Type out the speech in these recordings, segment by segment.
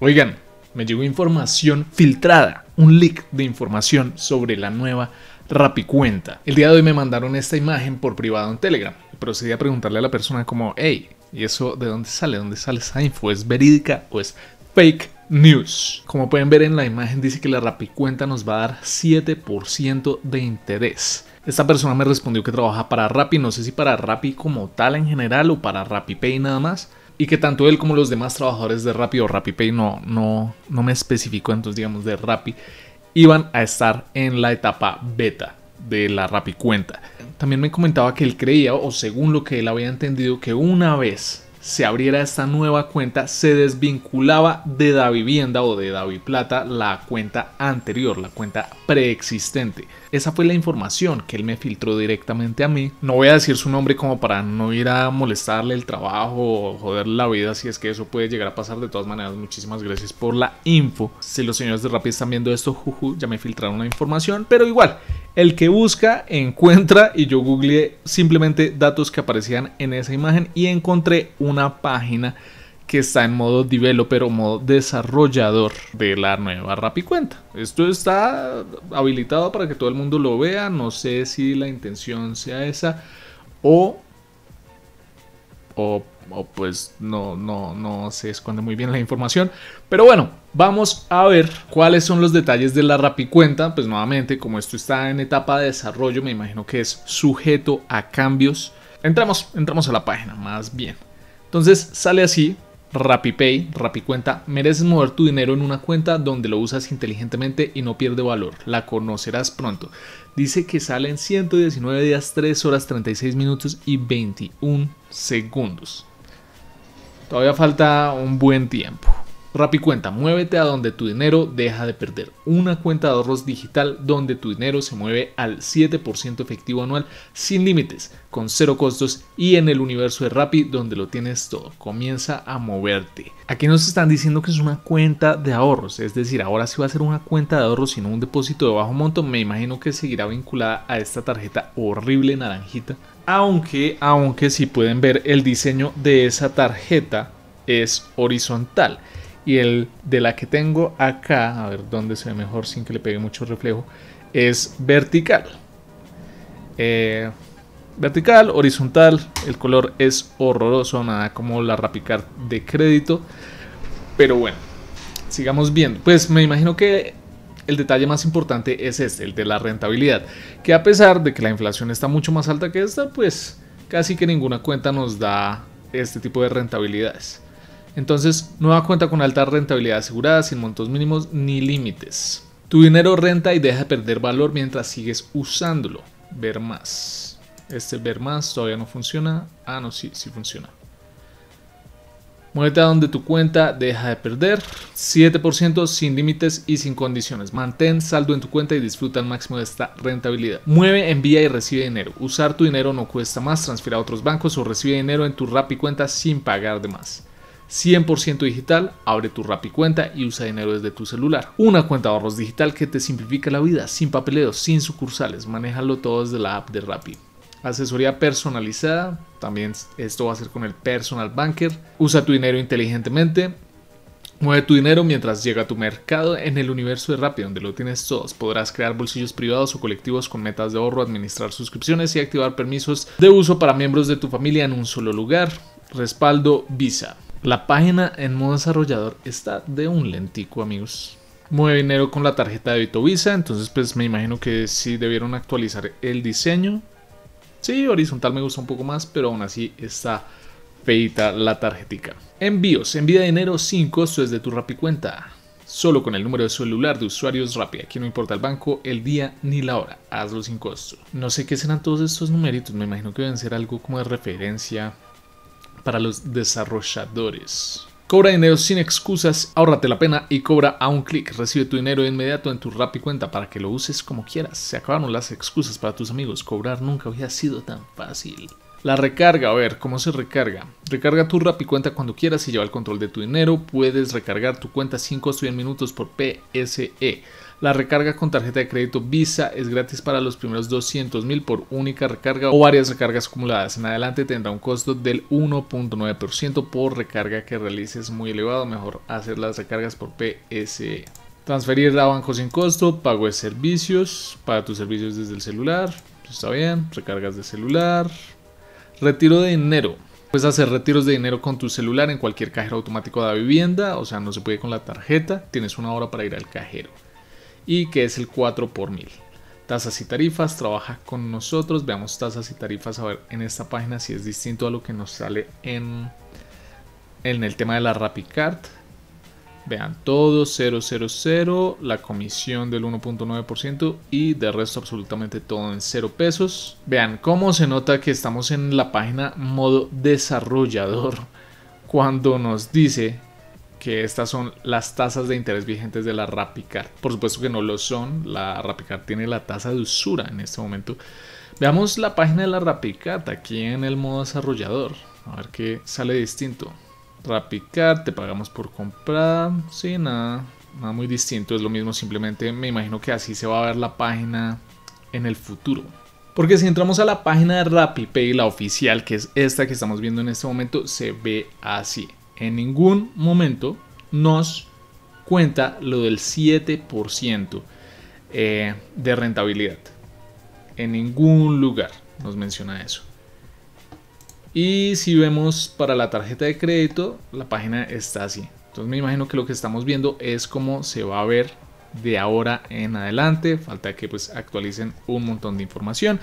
Oigan, me llegó información filtrada, un leak de información sobre la nueva RappiCuenta. El día de hoy me mandaron esta imagen por privado en Telegram. Procedí a preguntarle a la persona como, hey, ¿y eso de dónde sale? ¿Dónde sale esa info? ¿Es verídica o es fake news? Como pueden ver en la imagen dice que la RappiCuenta nos va a dar 7% de interés. Esta persona me respondió que trabaja para Rappi, no sé si para Rappi como tal en general o para RappiPay nada más. Y que tanto él como los demás trabajadores de Rappi o RappiPay, no me especificó, entonces digamos de Rappi, iban a estar en la etapa beta de la RappiCuenta. También me comentaba que él creía, o según lo que él había entendido, que una vez se abriera esta nueva cuenta, se desvinculaba de Davivienda o de DaviPlata la cuenta anterior, la cuenta preexistente. Esa fue la información que él me filtró directamente a mí. No voy a decir su nombre como para no ir a molestarle el trabajo o joderle la vida, si es que eso puede llegar a pasar. De todas maneras, muchísimas gracias por la info. Si los señores de Rappi están viendo esto, ya me filtraron la información, pero igual, el que busca, encuentra, y yo googleé simplemente datos que aparecían en esa imagen y encontré una página que está en modo developer o modo desarrollador de la nueva RappiCuenta. Esto está habilitado para que todo el mundo lo vea. No sé si la intención sea esa o pues no se esconde muy bien la información. Pero bueno, vamos a ver cuáles son los detalles de la RappiCuenta. Pues nuevamente, como esto está en etapa de desarrollo, me imagino que es sujeto a cambios. Entramos a la página más bien. Entonces sale así: RappiPay, RappiCuenta, mereces mover tu dinero en una cuenta donde lo usas inteligentemente y no pierde valor, la conocerás pronto. Dice que sale en 119 días, 3 horas, 36 minutos y 21 segundos. Todavía falta un buen tiempo. RappiCuenta, muévete a donde tu dinero deja de perder. Una cuenta de ahorros digital donde tu dinero se mueve al 7% efectivo anual sin límites, con cero costos y en el universo de Rappi donde lo tienes todo. Comienza a moverte. Aquí nos están diciendo que es una cuenta de ahorros, es decir, ahora sí va a ser una cuenta de ahorros sino un depósito de bajo monto. Me imagino que seguirá vinculada a esta tarjeta horrible naranjita. Aunque si pueden ver, el diseño de esa tarjeta es horizontal. Y el de la que tengo acá, a ver dónde se ve mejor sin que le pegue mucho reflejo, es vertical. Vertical, horizontal, el color es horroroso, nada como la RappiCard de crédito. Pero bueno, sigamos viendo. Pues me imagino que el detalle más importante es este, el de la rentabilidad. Que a pesar de que la inflación está mucho más alta que esta, pues casi que ninguna cuenta nos da este tipo de rentabilidades. Entonces, nueva cuenta con alta rentabilidad asegurada, sin montos mínimos ni límites. Tu dinero renta y deja de perder valor mientras sigues usándolo. Ver más. Este ver más todavía no funciona. Ah, no, sí funciona. Muévete a donde tu cuenta deja de perder. 7% sin límites y sin condiciones. Mantén saldo en tu cuenta y disfruta al máximo de esta rentabilidad. Mueve, envía y recibe dinero. Usar tu dinero no cuesta más. Transfiere a otros bancos o recibe dinero en tu RappiCuenta sin pagar de más. 100% digital, abre tu RappiCuenta y usa dinero desde tu celular. Una cuenta de ahorros digital que te simplifica la vida, sin papeleos, sin sucursales, manéjalo todo desde la app de Rappi. Asesoría personalizada, también esto va a ser con el Personal Banker. Usa tu dinero inteligentemente, mueve tu dinero mientras llega a tu mercado en el universo de Rappi, donde lo tienes todos. Podrás crear bolsillos privados o colectivos con metas de ahorro, administrar suscripciones y activar permisos de uso para miembros de tu familia en un solo lugar. Respaldo Visa. La página en modo desarrollador está de un lentico, amigos. Mueve dinero con la tarjeta de VitoVisa, entonces pues me imagino que sí debieron actualizar el diseño. Sí, horizontal me gusta un poco más, pero aún así está feita la tarjetica. Envíos, envía dinero sin costo desde tu RappiCuenta. Solo con el número de celular de usuarios Rappi. Aquí no importa el banco, el día ni la hora. Hazlo sin costo. No sé qué serán todos estos numeritos, me imagino que deben ser algo como de referencia para los desarrolladores. Cobra dinero sin excusas, ahórrate la pena y cobra a un clic. Recibe tu dinero de inmediato en tu RappiCuenta para que lo uses como quieras. Se acabaron las excusas para tus amigos. Cobrar nunca había sido tan fácil. La recarga, a ver, ¿cómo se recarga? Recarga tu RappiCuenta cuando quieras y lleva el control de tu dinero. Puedes recargar tu cuenta sin costo y en minutos por PSE. La recarga con tarjeta de crédito Visa es gratis para los primeros 200.000 por única recarga o varias recargas acumuladas. En adelante tendrá un costo del 1.9% por recarga que realices, muy elevado. Mejor hacer las recargas por PSE. Transferir a banco sin costo, pago de servicios, paga tus servicios desde el celular, está bien, recargas de celular. Retiro de dinero, puedes hacer retiros de dinero con tu celular en cualquier cajero automático de Davivienda, o sea, no se puede con la tarjeta, tienes una hora para ir al cajero. Y que es el 4 por 1000. Tasas y tarifas, trabaja con nosotros, veamos tasas y tarifas a ver en esta página si es distinto a lo que nos sale en el tema de la RappiCard. Vean todo, 000, la comisión del 1.9% y de resto absolutamente todo en 0 pesos. Vean cómo se nota que estamos en la página modo desarrollador cuando nos dice que estas son las tasas de interés vigentes de la RappiCard. Por supuesto que no lo son, la RappiCard tiene la tasa de usura en este momento. Veamos la página de la RappiCard aquí en el modo desarrollador, a ver qué sale distinto. RappiCard, te pagamos por comprar, sí, nada muy distinto, es lo mismo, simplemente me imagino que así se va a ver la página en el futuro. Porque si entramos a la página de RappiPay, la oficial, que es esta que estamos viendo en este momento, se ve así. En ningún momento nos cuenta lo del 7% de rentabilidad. En ningún lugar nos menciona eso. Y si vemos para la tarjeta de crédito, la página está así. Entonces me imagino que lo que estamos viendo es cómo se va a ver de ahora en adelante. Falta que pues actualicen un montón de información.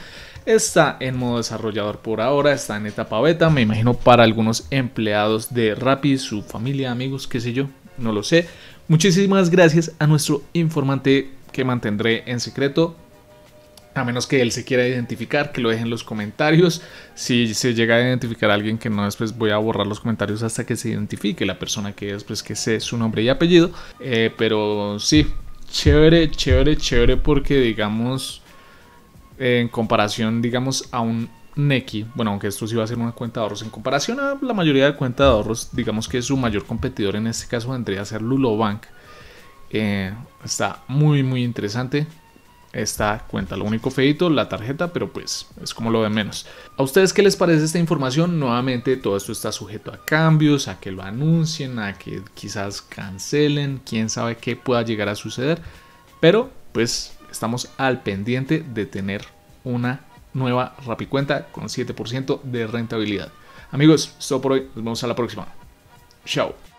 Está en modo desarrollador por ahora, está en etapa beta. Me imagino para algunos empleados de Rappi, su familia, amigos, qué sé yo, no lo sé. Muchísimas gracias a nuestro informante que mantendré en secreto. A menos que él se quiera identificar, que lo deje en los comentarios. Si se llega a identificar a alguien que no es, pues voy a borrar los comentarios hasta que se identifique la persona que es, pues que sé su nombre y apellido. Pero sí, chévere, porque digamos, en comparación, digamos, a un Nequi, bueno, aunque esto sí va a ser una cuenta de ahorros, en comparación a la mayoría de cuentas de ahorros, digamos que su mayor competidor en este caso vendría a ser Lulo Bank. Está muy interesante esta cuenta, lo único feito, la tarjeta, pero pues es como lo de menos. ¿A ustedes qué les parece esta información? Nuevamente, todo esto está sujeto a cambios, a que lo anuncien, a que quizás cancelen, quién sabe qué pueda llegar a suceder, pero pues estamos al pendiente de tener una nueva RappiCuenta con 7% de rentabilidad. Amigos, esto por hoy, nos vemos a la próxima. Chao.